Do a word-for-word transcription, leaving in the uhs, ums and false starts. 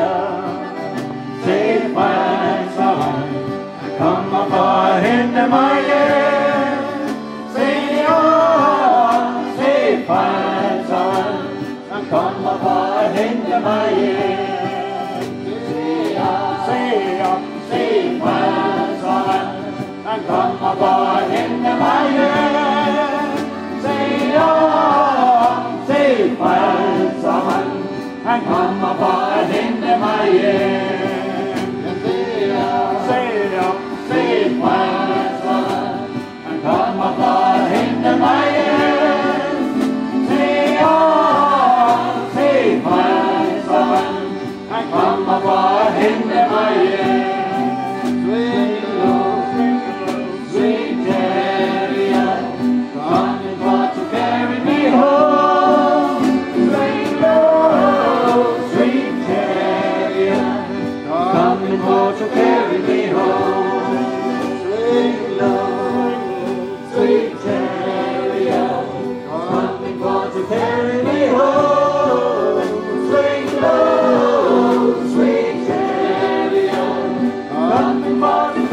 Hallelujah. Saved by His love, I come before Him in my years. Savior, saved by His love, I come before Him in my years. Savior, Savior, saved by His love, I come before Him in my years. Savior, saved by His love.And come aboard in the Mayan. Sail up, sail up, sail once more. And come aboard in the Mayan. Sail up, sail once more. And come aboard in the Mayan. Sweet love, sweet chariot, come and want to carry me home.To carry me home, sweet love, sweet chariot, coming for to carry me home, sweet love, sweet chariot, coming for.